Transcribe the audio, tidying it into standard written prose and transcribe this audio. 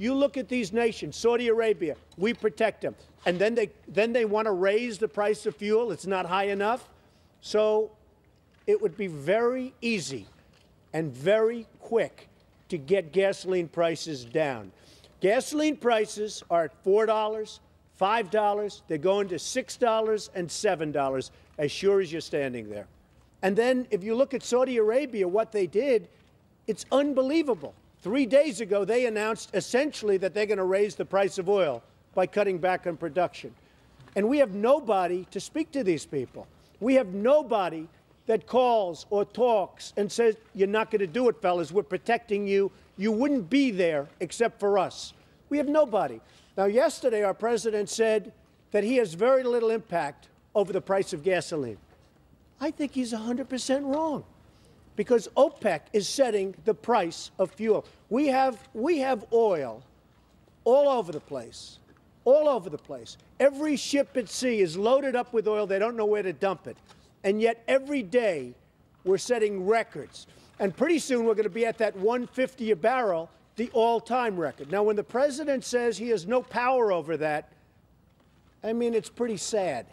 You look at these nations, Saudi Arabia, we protect them. And then they want to raise the price of fuel. It's not high enough. So it would be very easy and very quick to get gasoline prices down. Gasoline prices are at $4, $5. They're going to $6 and $7, as sure as you're standing there. And then if you look at Saudi Arabia, what they did, it's unbelievable. 3 days ago, they announced essentially that they're going to raise the price of oil by cutting back on production. And we have nobody to speak to these people. We have nobody that calls or talks and says, you're not going to do it, fellas. We're protecting you. You wouldn't be there except for us. We have nobody. Now, yesterday, our president said that he has very little impact over the price of gasoline. I think he's 100% wrong, because OPEC is setting the price of fuel. We have oil all over the place, all over the place. Every ship at sea is loaded up with oil. They don't know where to dump it. And yet every day we're setting records. And pretty soon we're going to be at that $1.50 a barrel, the all-time record. Now, when the president says he has no power over that, I mean, it's pretty sad.